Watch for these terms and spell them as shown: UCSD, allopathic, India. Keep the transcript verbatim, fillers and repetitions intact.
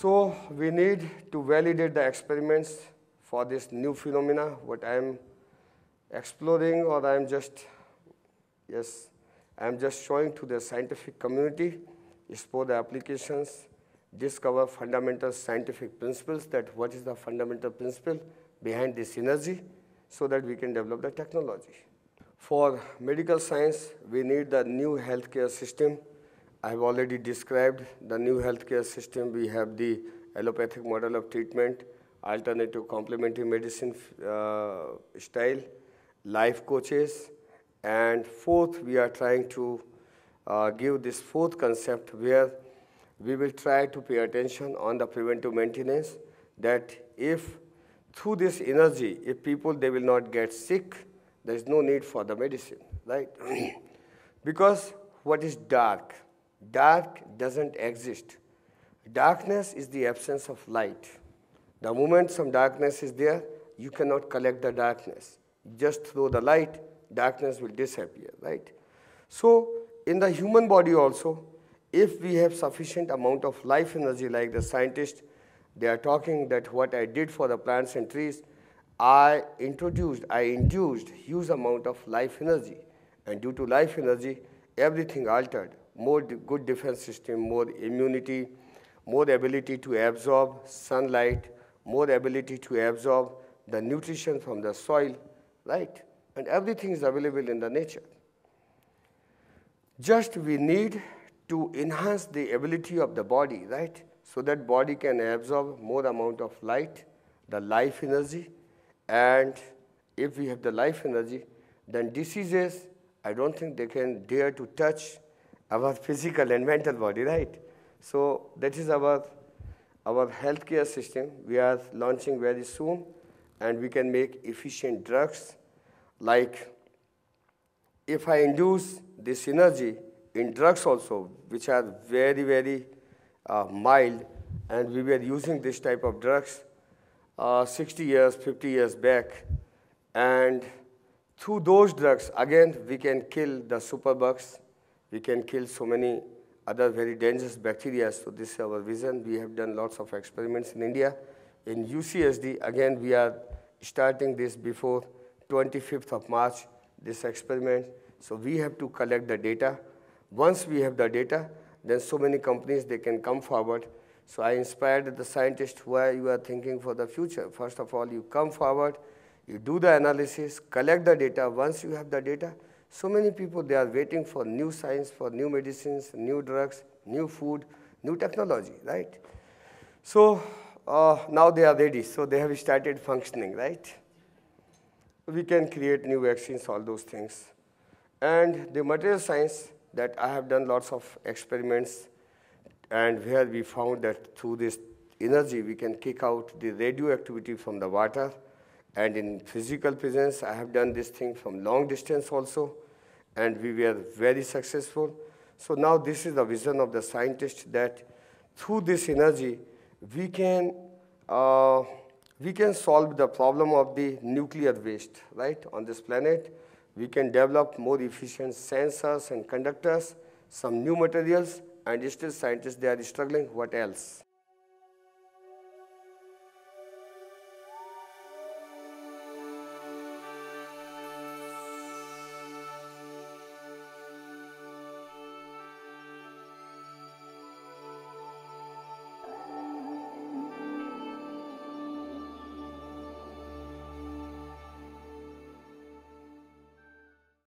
So we need to validate the experiments for this new phenomena, what I am exploring, or I am just, yes, I am just showing to the scientific community, explore the applications, discover fundamental scientific principles, that what is the fundamental principle behind this energy, so that we can develop the technology. For medical science, we need the new healthcare system. I have already described the new healthcare system. We have the allopathic model of treatment, alternative complementary medicine uh, style, life coaches, and fourth, we are trying to uh, give this fourth concept where we will try to pay attention on the preventive maintenance, that if through this energy, if people, they will not get sick, there is no need for the medicine, right? Because what is dark? Dark doesn't exist. Darkness is the absence of light. The moment some darkness is there, you cannot collect the darkness. Just throw the light, darkness will disappear, right? So in the human body also, if we have sufficient amount of life energy, like the scientists, they are talking that what I did for the plants and trees, I introduced, I induced huge amount of life energy. And due to life energy, everything altered. More good defense system, more immunity, more ability to absorb sunlight, more ability to absorb the nutrition from the soil, right? And everything is available in the nature. Just we need to enhance the ability of the body, right? So that body can absorb more amount of light, the life energy. And if we have the life energy, then diseases, I don't think they can dare to touch our physical and mental body, right? So that is our, our healthcare system. We are launching very soon, and we can make efficient drugs. Like if I induce this energy in drugs also, which are very, very uh, mild, and we were using this type of drugs uh, sixty years, fifty years back, and through those drugs, again, we can kill the superbugs, we can kill so many other very dangerous bacteria. So this is our vision. We have done lots of experiments in India. In U C S D, again, we are starting this before twenty-fifth of March, this experiment. So we have to collect the data. Once we have the data, then so many companies, they can come forward. So I inspired the scientists, why you are thinking for the future. First of all, you come forward, you do the analysis, collect the data. Once you have the data, so many people, they are waiting for new science, for new medicines, new drugs, new food, new technology, right? So uh, now they are ready, so they have started functioning, right? We can create new vaccines, all those things. And the material science, that I have done lots of experiments, and where we found that through this energy, we can kick out the radioactivity from the water. And in physical presence, I have done this thing from long distance also, and we were very successful. So now this is the vision of the scientist, that through this energy, we can, uh, we can solve the problem of the nuclear waste, right, on this planet. We can develop more efficient sensors and conductors, some new materials, and still scientists, they are struggling, what else?